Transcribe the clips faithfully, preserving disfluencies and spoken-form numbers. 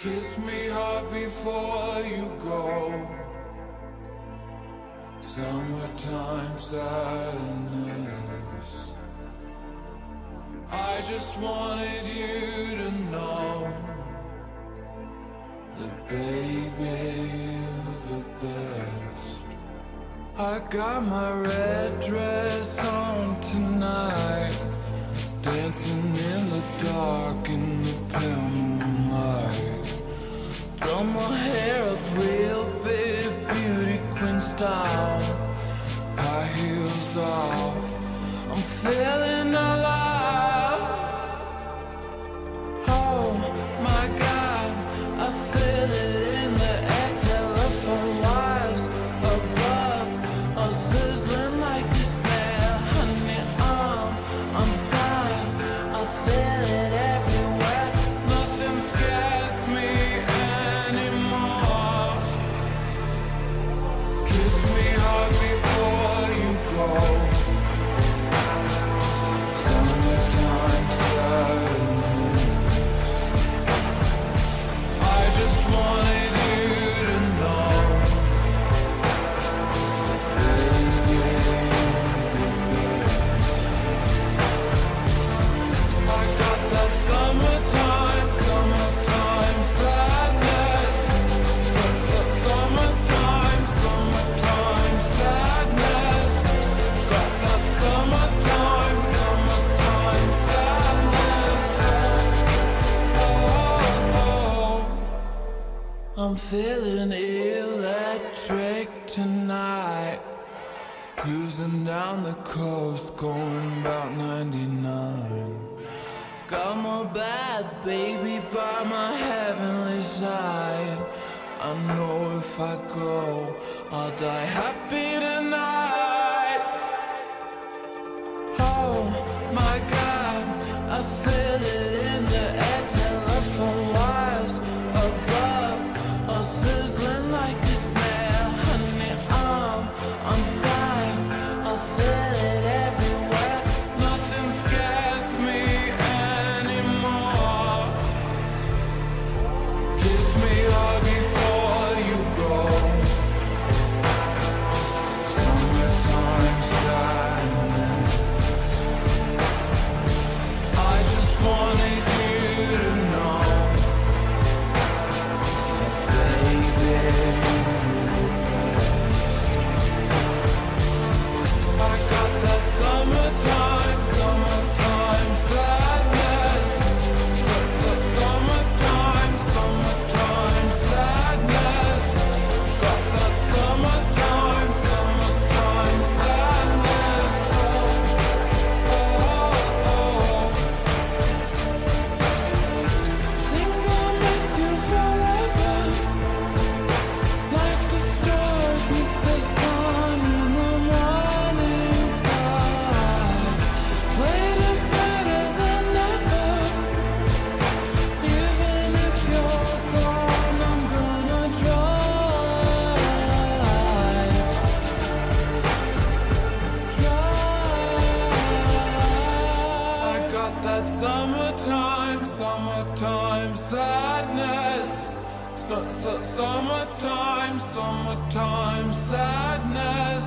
Kiss me hard before you go. Summertime sadness. I just wanted you to know that, baby, you're the best. I got my red dress on tonight, dancing in the dark in the pale moonlight. Throw my hair up real big, beauty queen style, high heels off, I'm feeling alive. Oh my God, I feel it in the air, telephone wires above are sizzling like a snare. Honey, I'm on fire, I feel it everywhere. Nothing scares me anymore. Kiss me hard before you go. Summertime sadness. I just wanted you to know that, baby, you're the best. I got that summertime, summertime sadness. Such that summertime, summertime sadness. Got that summertime, summertime sadness. Oh, oh, oh. I'm feeling electric tonight, cruising down the coast, going about ninety-nine. Got my bad baby by my heavenly side. I know if I go, I'll die happy tonight. Oh my God, I feel it in the air, telephone wires above are sizzling like a snare. Honey, I'm on fire, I feel it everywhere. Nothing scares me anymore. Kiss me hard before you go. Summertime sadness. I just wanted you to know that, baby, you're the best. I got that summertime, summertime sadness. Such that summertime, summertime sadness. Got that summertime, summertime sadness. Oh, oh, oh. Think I'll miss you forever, like the stars miss the sun in the morning sky. Later's better than never, even if you're gone, I'm gonna try. I got that summertime, summertime sadness. Su- su- Summertime, summertime sadness.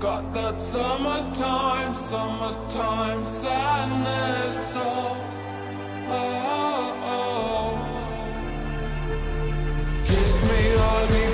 Got that summertime, summertime sadness. Oh, oh, oh. Kiss me, I'll be